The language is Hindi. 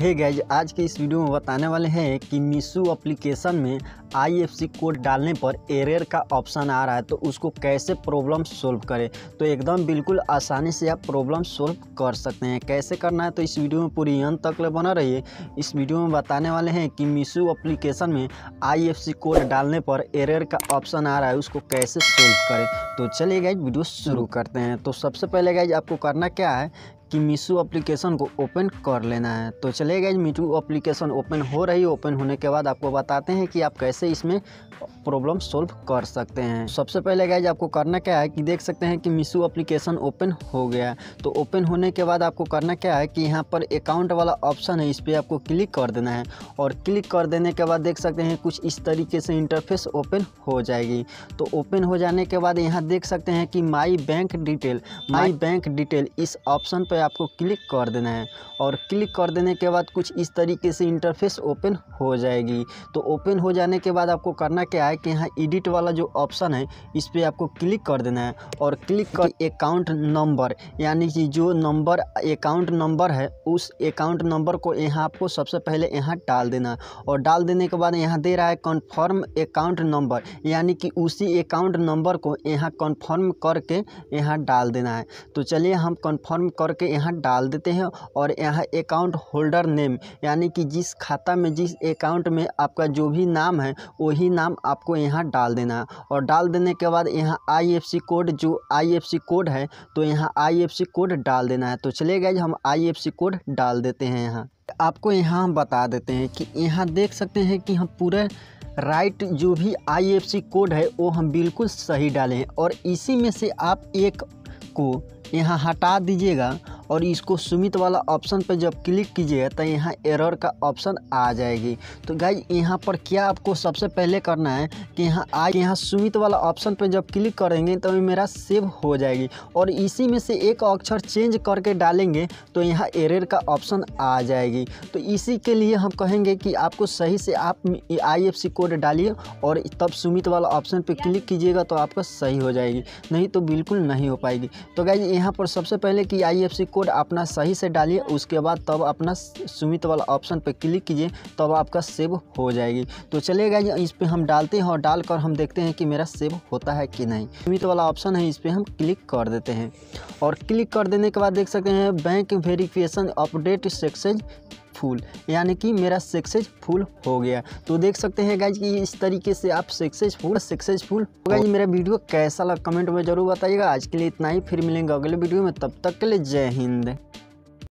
हे गाइज, आज के इस वीडियो में बताने वाले हैं कि मीशो एप्लीकेशन में IFSC कोड डालने पर एरर का ऑप्शन आ रहा है तो उसको कैसे प्रॉब्लम सॉल्व करें। तो एकदम बिल्कुल आसानी से आप प्रॉब्लम सॉल्व कर सकते हैं। कैसे करना है तो इस वीडियो में पूरी अंत तक बना रहिए। इस वीडियो में बताने वाले हैं कि मीशो एप्लीकेशन में IFSC कोड डालने पर एरर का ऑप्शन आ रहा है, उसको कैसे सॉल्व करें। तो चलिए गाइज वीडियो शुरू करते हैं। तो सबसे पहले गाइज आपको करना क्या है कि मीशो एप्लीकेशन को ओपन कर लेना है। तो चलिए गाइज मीशो एप्लीकेशन ओपन हो रही है। ओपन होने के बाद आपको बताते हैं कि आप कैसे इसमें प्रॉब्लम सॉल्व कर सकते हैं। सबसे पहले गाइज आपको करना क्या है कि देख सकते हैं कि मीशो एप्लीकेशन ओपन हो गया। तो ओपन होने के बाद आपको करना क्या है कि यहाँ पर अकाउंट वाला ऑप्शन है, इस पर आपको क्लिक कर देना है। और क्लिक कर देने के बाद देख सकते हैं कुछ इस तरीके से इंटरफेस ओपन हो जाएगी। तो ओपन हो जाने के बाद यहाँ देख सकते हैं कि माई बैंक डिटेल इस ऑप्शन पर आपको क्लिक कर देना है। और क्लिक कर देने के बाद कुछ इस तरीके से इंटरफेस ओपन हो जाएगी। तो ओपन हो जाने के बाद आपको करना क्या है कि यहाँ एडिट वाला जो ऑप्शन है इस पर आपको क्लिक कर देना है। और क्लिक कर अकाउंट नंबर यानी कि जो नंबर अकाउंट नंबर है उस अकाउंट नंबर को यहाँ आपको सबसे पहले यहाँ डाल देना। और डाल देने के बाद यहाँ दे रहा है कन्फर्म अकाउंट नंबर यानी कि उसी अकाउंट नंबर को यहाँ कन्फर्म करके यहाँ डाल देना है। तो चलिए हम कन्फर्म करके यहाँ डाल देते हैं। और यहाँ अकाउंट होल्डर नेम यानी कि जिस खाता में जिस अकाउंट में आपका जो भी नाम है वही नाम आपको यहाँ डाल देना है। और डाल देने के बाद यहाँ IFSC कोड जो IFSC कोड है तो यहाँ IFSC कोड डाल देना है। तो चलिए गाइज हम IFSC कोड डाल देते हैं। यहाँ आपको यहाँ हम बता देते हैं कि यहाँ देख सकते हैं कि हम पूरे राइट जो भी IFSC कोड है वो हम बिल्कुल सही डालें। और इसी में से आप एक को यहाँ हटा दीजिएगा और इसको सुमित वाला ऑप्शन पर जब क्लिक कीजिएगा तो यहाँ एरर का ऑप्शन आ जाएगी। तो गाइज यहाँ पर क्या आपको सबसे पहले करना है कि यहाँ सुमित वाला ऑप्शन पर जब क्लिक करेंगे तो मेरा सेव हो जाएगी। और इसी में से एक अक्षर चेंज करके डालेंगे तो यहाँ एरर का ऑप्शन आ जाएगी। तो इसी के लिए हम कहेंगे कि आपको सही से आप IFSC कोड डालिए और तब सुमित वाला ऑप्शन पर क्लिक कीजिएगा तो आपका सही हो जाएगी, नहीं तो बिल्कुल नहीं हो पाएगी। तो गाइज यहाँ पर सबसे पहले कि IFSC कोड अपना सही से डालिए, उसके बाद तब अपना सुमित वाला ऑप्शन पर क्लिक कीजिए तब आपका सेव हो जाएगी। तो चलिए गाइज इस पर हम डालते हैं और डाल कर हम देखते हैं कि मेरा सेव होता है कि नहीं। सुमित वाला ऑप्शन है, इस पर हम क्लिक कर देते हैं। और क्लिक कर देने के बाद देख सकते हैं bank verification update successful यानी कि मेरा सक्सेसफुल हो गया। तो देख सकते हैं गाइज कि इस तरीके से आप सक्सेसफुल हो गए। मेरा वीडियो कैसा लगा कमेंट में जरूर बताइएगा। आज के लिए इतना ही, फिर मिलेंगे अगले वीडियो में। तब तक के लिए जय हिंद।